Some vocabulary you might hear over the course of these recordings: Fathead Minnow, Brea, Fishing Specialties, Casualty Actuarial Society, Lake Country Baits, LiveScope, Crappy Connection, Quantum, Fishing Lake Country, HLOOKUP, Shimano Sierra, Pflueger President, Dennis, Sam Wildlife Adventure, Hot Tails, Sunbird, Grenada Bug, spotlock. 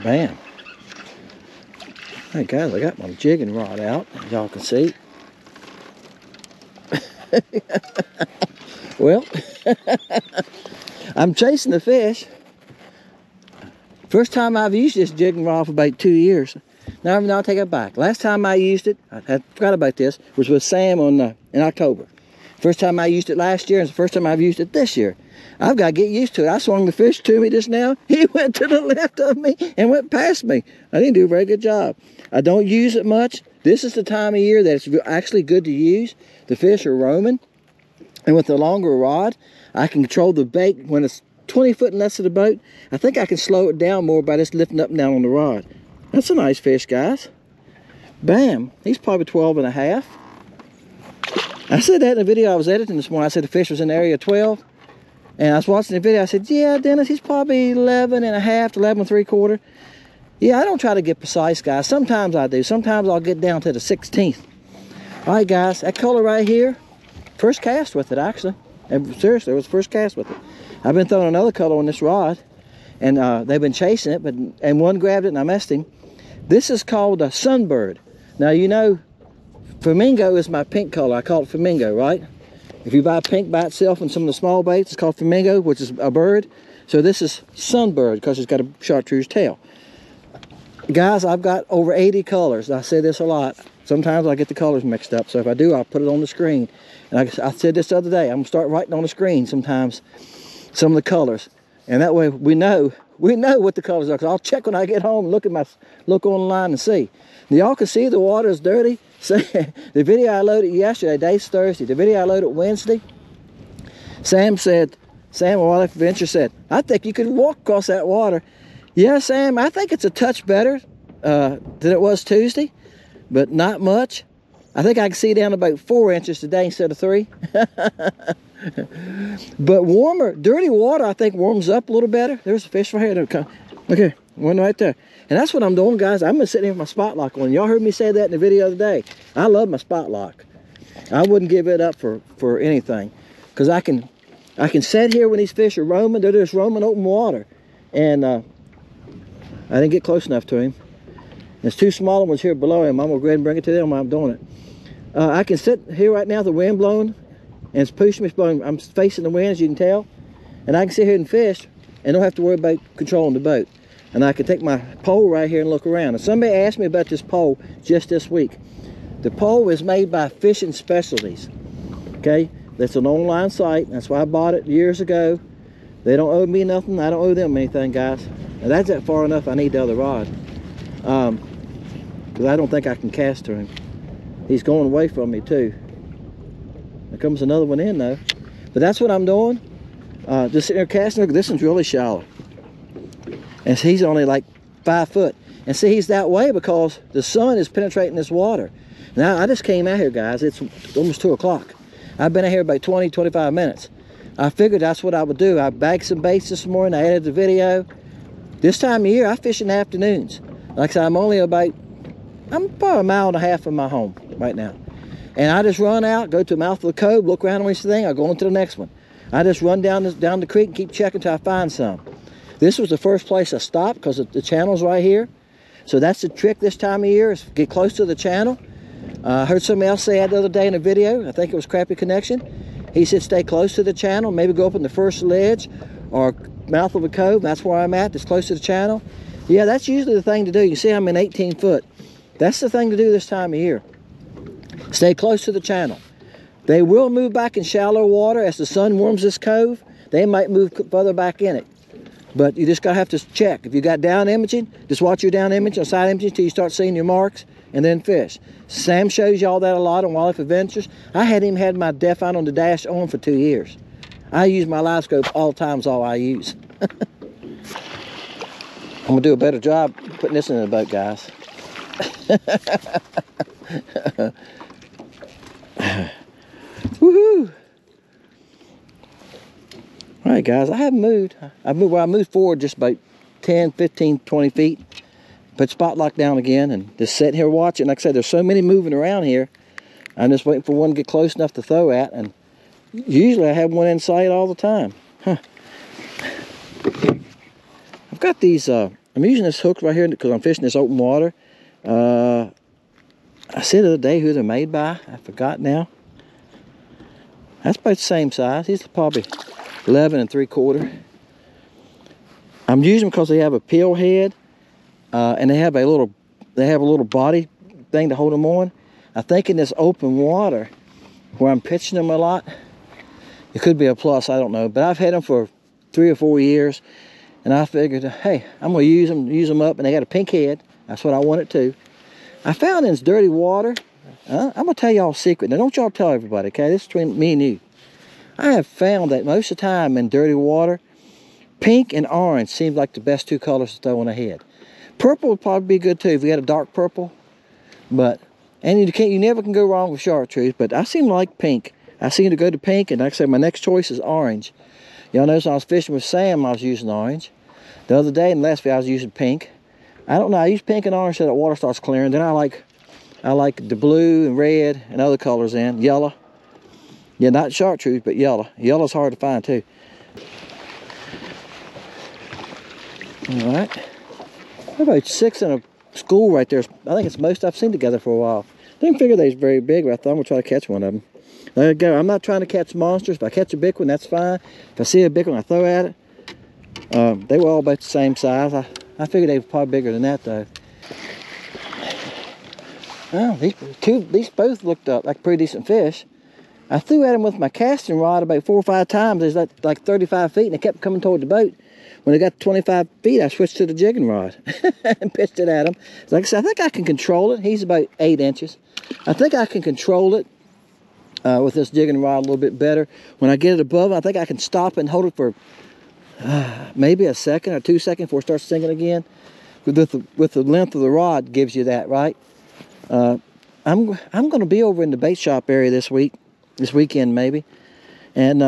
Bam. There it goes. I got my jigging rod out, as y'all can see. Well, I'm chasing the fish. First time I've used this jigging rod for about 2 years. Now, I'll take it back. Last time I used it, I forgot about this, was with Sam in October. First time I used it last year, and it's the first time I've used it this year. I've got to get used to it. I swung the fish to me just now. He went to the left of me and went past me. I didn't do a very good job. I don't use it much. This is the time of year that it's actually good to use. The fish are roaming. And with the longer rod, I can control the bait when it's 20 foot and less of the boat. I think I can slow it down more by just lifting up and down on the rod. That's a nice fish, guys. Bam. He's probably 12 and a half. I said that in a video I was editing this morning. I said the fish was in the area of 12. And I was watching the video. I said, yeah, Dennis, he's probably 11 and a half to 11 and three quarter. Yeah, I don't try to get precise, guys. Sometimes I do. Sometimes I'll get down to the 16th. All right, guys. That color right here, first cast with it, actually. And seriously, it was first cast with it. I've been throwing another color on this rod. And they've been chasing it. And one grabbed it and I messed him. This is called a sunbird. Now, you know, flamingo is my pink color. I call it flamingo, right? If you buy pink by itself in some of the small baits, it's called flamingo, which is a bird. So this is sunbird because it's got a chartreuse tail. Guys, I've got over 80 colors. I say this a lot. Sometimes I get the colors mixed up. So if I do, I'll put it on the screen. And I said this the other day, I'm going to start writing on the screen sometimes some of the colors. And that way we know what the colors are, because I'll check when I get home, look online and see. Y'all can see the water is dirty. So, the video I loaded yesterday, today's Thursday, the video I loaded Wednesday, Sam Wildlife Adventure said, I think you could walk across that water. Yeah, Sam, I think it's a touch better than it was Tuesday, but not much. I think I can see down about 4 inches today instead of 3. But warmer, dirty water, I think warms up a little better. There's a fish right here. Okay, one right there. And that's what I'm doing, guys. I'm gonna sit here with my spot lock on. Y'all heard me say that in the video of the day. I love my spot lock. I wouldn't give it up for anything, because I can sit here when these fish are roaming. They're just roaming open water, and I didn't get close enough to him. There's two smaller ones here below him. I'm gonna go ahead and bring it to them while I'm doing it. I can sit here right now. The wind blowing. And it's pushing me, it's blowing. I'm facing the wind, as you can tell. And I can sit here and fish and don't have to worry about controlling the boat. And I can take my pole right here and look around. And somebody asked me about this pole just this week. The pole is made by Fishing Specialties. Okay? That's an online site. That's why I bought it years ago. They don't owe me nothing. I don't owe them anything, guys. Now, that's that far enough. I need the other rod. Because I don't think I can cast to him. He's going away from me, too. There comes another one in though. But that's what I'm doing. Just sitting there casting. Look, this one's really shallow. And he's only like 5 foot. And see, he's that way because the sun is penetrating this water. Now, I just came out here, guys. It's almost 2 o'clock. I've been out here about 20, 25 minutes. I figured that's what I would do. I bagged some baits this morning. I edited the video. This time of year, I fish in the afternoons. Like I said, I'm about a mile and a half from my home right now. And I just run out, go to the mouth of the cove, look around on each thing, I go on to the next one. I just run down the creek and keep checking until I find some. This was the first place I stopped because the channel's right here. So that's the trick this time of year, is get close to the channel. I heard somebody else say that the other day in a video, I think it was Crappy Connection. He said stay close to the channel, maybe go up on the first ledge or mouth of a cove. That's where I'm at, that's close to the channel. Yeah, that's usually the thing to do. You see I'm in 18 foot. That's the thing to do this time of year. Stay close to the channel. They will move back in shallow water as the sun warms this cove. They might move further back in it. But you just got to have to check. If you got down imaging, just watch your down image or side imaging until you start seeing your marks and then fish. Sam shows you all that a lot on Wildlife Adventures. I hadn't even had my Define on the dash on for 2 years. I use my LiveScope all times, all I use. I'm going to do a better job putting this in the boat, guys. Woohoo! All right, guys, I haven't moved. I moved forward just about 10, 15, 20 feet. put spotlock down again and just sit here watching. Like I said, there's so many moving around here. I'm just waiting for one to get close enough to throw at, and usually I have one in sight all the time. Huh. I've got these, I'm using this hook right here because I'm fishing this open water. I said the other day who they're made by. I forgot now. That's about the same size. These are probably 11 3/4. I'm using them because they have a pill head, and they have a little body thing to hold them on. I think in this open water, where I'm pitching them a lot, it could be a plus. I don't know, but I've had them for 3 or 4 years, and I figured, hey, I'm gonna use them up, and they got a pink head. That's what I want it to. I found in this dirty water. I'm gonna tell y'all a secret. Now, don't y'all tell everybody, okay? This is between me and you. I have found that most of the time in dirty water, pink and orange seems like the best two colors to throw on a head. Purple would probably be good too if you had a dark purple. But and you never can go wrong with chartreuse. But I seem to like pink. I seem to go to pink, and like I said, my next choice is orange. Y'all notice when I was fishing with Sam, I was using orange. The other day in the last video, I was using pink. I don't know. I use pink and orange so that water starts clearing. Then I like the blue and red and other colors in yellow. Yeah, not chartreuse, but yellow. Yellow's hard to find too. All right, about 6 in a school right there. I think it's most I've seen together for a while. Didn't figure they's very big, but I thought I'm gonna try to catch one of them. There you go. I'm not trying to catch monsters. If I catch a big one, that's fine. If I see a big one, I throw at it. They were all about the same size. I figured they were probably bigger than that though. Well, these both looked up like pretty decent fish. I threw at them with my casting rod about 4 or 5 times. They was like 35 feet, and they kept coming toward the boat. When they got 25 feet, I switched to the jigging rod and pitched it at him. Like I said, I think I can control it. He's about 8 inches. I think I can control it with this jigging rod a little bit better. When I get it above, I think I can stop and hold it for maybe a second or 2 seconds before it starts sinking again. With the length of the rod gives you that, right? I'm going to be over in the bait shop area this weekend maybe, and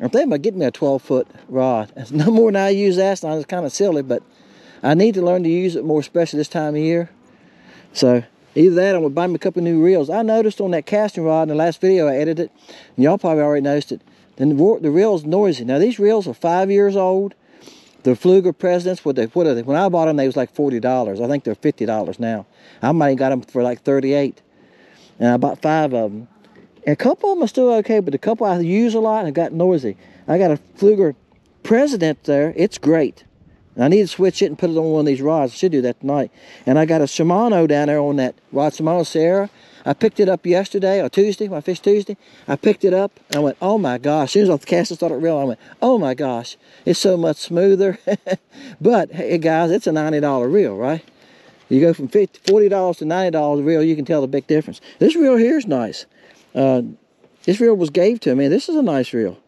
I'm thinking about getting me a 12-foot rod. It's no more than I use last night. It's kind of silly, but I need to learn to use it more, especially this time of year. So either that, I'm gonna buy me a couple new reels. I noticed on that casting rod in the last video I edited, and y'all probably already noticed it, then the reel's noisy. Now these reels are 5 years old. The Pflueger Presidents, what are they? When I bought them, they was like $40. I think they're $50 now. I might have got them for like $38, and I bought 5 of them. And a couple of them are still okay, but a couple I use a lot and it got noisy. I got a Pflueger President there. It's great. And I need to switch it and put it on one of these rods. I should do that tonight. And I got a Shimano down there on that rod, Shimano Sierra. I picked it up yesterday or Tuesday, when I fished Tuesday. I picked it up and I went, oh my gosh. As soon as I cast it started reeling, I went, oh my gosh. It's so much smoother. But, hey guys, it's a $90 reel, right? You go from $40 to $90 a reel, you can tell the big difference. This reel here is nice. This reel was gave to me. This is a nice reel.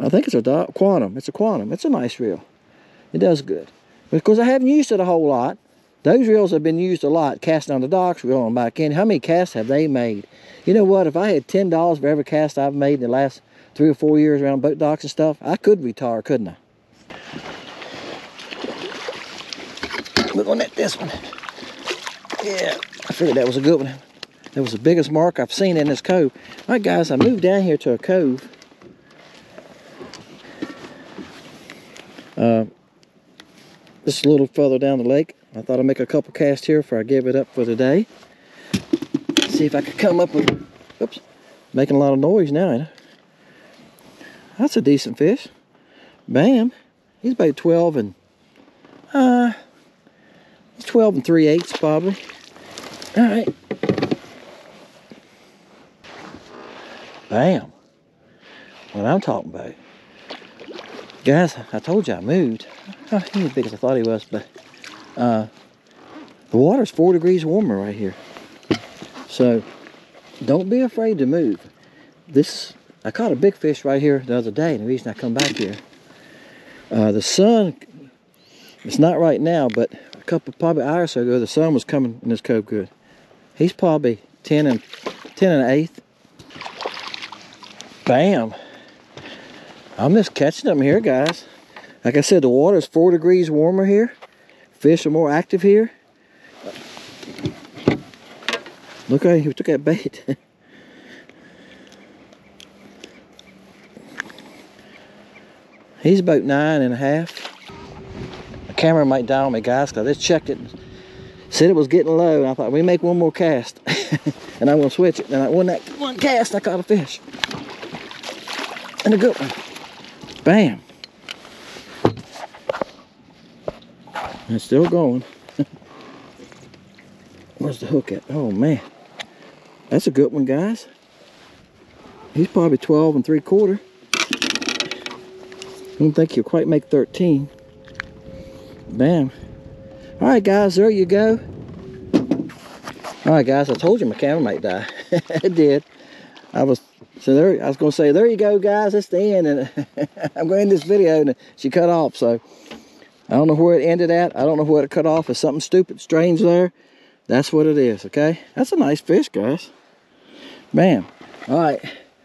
I think it's a Quantum. It's a Quantum. It's a nice reel. It does good. But of course, I haven't used it a whole lot. Those reels have been used a lot. Casting on the docks, reeling them back in. How many casts have they made? You know what? If I had $10 for every cast I've made in the last 3 or 4 years around boat docks and stuff, I could retire, couldn't I? We're going to net this one. Yeah, I figured that was a good one. That was the biggest mark I've seen in this cove. All right, guys, I moved down here to a cove. Just a little further down the lake. I thought I'd make a couple casts here before I give it up for the day. See if I could come up with... Oops. Making a lot of noise now. That's a decent fish. Bam. He's about 12 and... He's 12 and 3/8 probably. All right. Bam. What I'm talking about. Guys, I told you I moved. Oh, he ain't as big as I thought he was, but the water's 4 degrees warmer right here. So don't be afraid to move. I caught a big fish right here the other day, and the reason I come back here. The sun, it's not right now, but a couple probably hours or so ago the sun was coming in this cove good. He's probably 10 and 1/8. Bam. I'm just catching them here, guys. Like I said, the water is 4 degrees warmer here. Fish are more active here. Look at him, he took that bait. He's about 9½. The camera might die on me, guys, because I just checked it. Said it was getting low, and I thought, we make one more cast. And I'm going to switch it. And I won that one cast, I caught a fish. And a good one. Bam. And it's still going. Where's the hook at? Oh, man. That's a good one, guys. He's probably 12¾. I don't think he'll quite make 13. Bam. All right, guys, there you go. All right, guys, I told you my camera might die. It did. I was going to say, there you go, guys. That's the end. And I'm going to end this video, and she cut off. So I don't know where it ended at. I don't know where it cut off. It's something stupid, strange there. That's what it is, okay? That's a nice fish, guys. Bam. All right.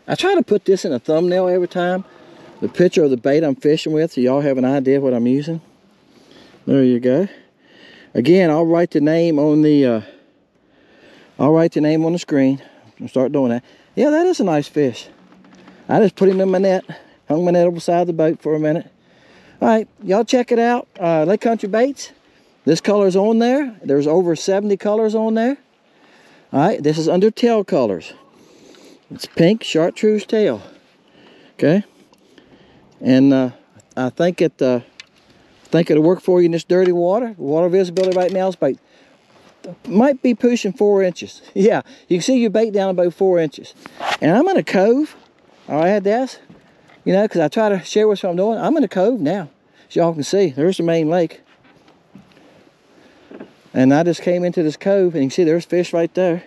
I try to put this in a thumbnail every time. The picture of the bait I'm fishing with, so y'all have an idea of what I'm using. There you go. Again, I'll write the name on the screen. I'll start doing that. Yeah, that is a nice fish. I just put him in my net, hung my net over the side of the boat for a minute. All right, y'all check it out. Lake Country Baits. This color's on there. There's over 70 colors on there. All right, this is under tail colors. It's pink chartreuse tail. Okay. And I think it'll work for you in this dirty water. Water visibility right now is about, might be pushing 4 inches. Yeah, you can see your bait down about 4 inches. And I'm in a cove. All right, that's, you know, because I try to share what I'm doing. I'm in a cove now, as y'all can see. There's the main lake. And I just came into this cove, and you can see there's fish right there.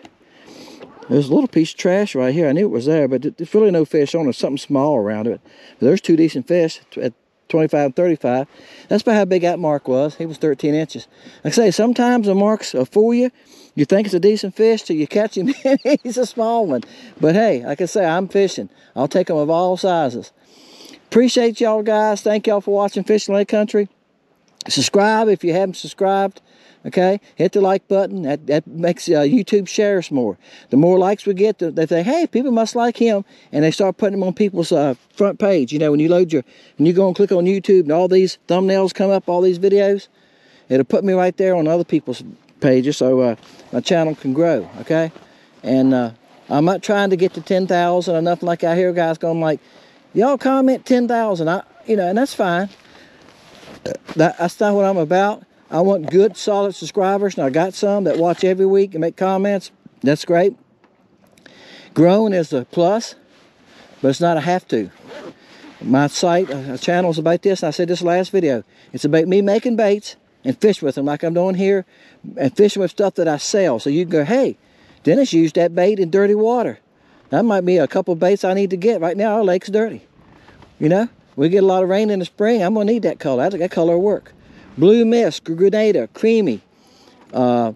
There's a little piece of trash right here. I knew it was there, but there's really no fish on it. There's something small around it. But there's two decent fish at 25 and 35. That's about how big that mark was. He was 13 inches. Like I say, sometimes the marks will fool you. You think it's a decent fish till you catch him. He's a small one. But hey, like I say, I'm fishing. I'll take them of all sizes. Appreciate y'all, guys. Thank y'all for watching Fishing Lake Country. Subscribe if you haven't subscribed. Okay, hit the like button. That makes YouTube share us more. The more likes we get, they say, hey, people must like him, and they start putting him on people's front page. You know, when you go and click on YouTube and all these thumbnails come up, all these videos, it'll put me right there on other people's pages, so my channel can grow. Okay, and I'm not trying to get to 10,000 or nothing like I hear guys going like, y'all comment 10,000. You know, and that's fine. That's not what I'm about. I want good, solid subscribers, and I got some that watch every week and make comments. That's great. Growing is a plus, but it's not a have to. My site, a channel is about this, and I said this last video. It's about me making baits and fish with them like I'm doing here, and fishing with stuff that I sell. So you can go, hey, Dennis used that bait in dirty water. That might be a couple of baits I need to get. Right now, our lake's dirty. You know, we get a lot of rain in the spring. I'm going to need that color. I think that color will work. Blue Mist, Grenada, Creamy. This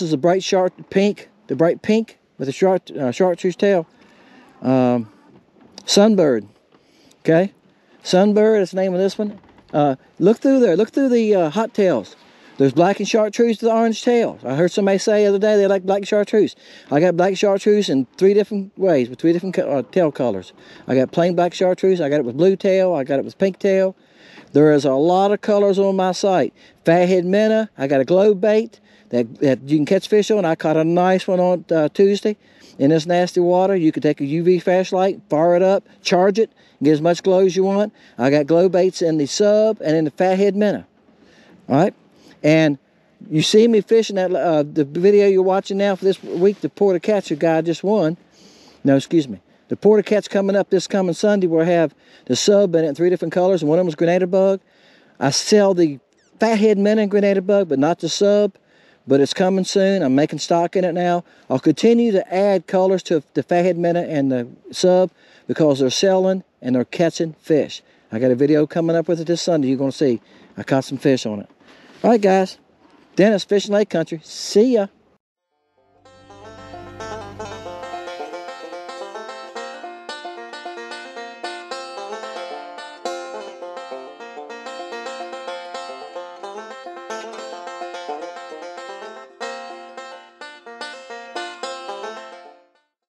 is a bright sharp pink, the bright pink with a chartreuse tail. Sunbird, okay? Sunbird is the name of this one. Look through there, look through the hot tails. There's black and chartreuse with orange tails. I heard somebody say the other day they like black chartreuse. I got black chartreuse in three different ways, with three different tail colors. I got plain black chartreuse, I got it with blue tail, I got it with pink tail. There is a lot of colors on my site. Fathead Minnow, I got a glow bait that you can catch fish on. I caught a nice one on Tuesday in this nasty water. You can take a UV flashlight, fire it up, charge it, and get as much glow as you want. I got glow baits in the sub and in the Fathead Minnow. All right? And you see me fishing that, the video you're watching now for this week, the Porter Catcher guy just won. No, excuse me. The Porter Cat's coming up this coming Sunday. We'll have the sub in it in three different colors, and one of them is Grenada Bug. I sell the Fathead Minnow and Grenada Bug, but not the sub. But it's coming soon. I'm making stock in it now. I'll continue to add colors to the Fathead Minnow and the sub because they're selling and they're catching fish. I got a video coming up with it this Sunday. You're going to see. I caught some fish on it. All right, guys. Dennis, Fishing Lake Country. See ya.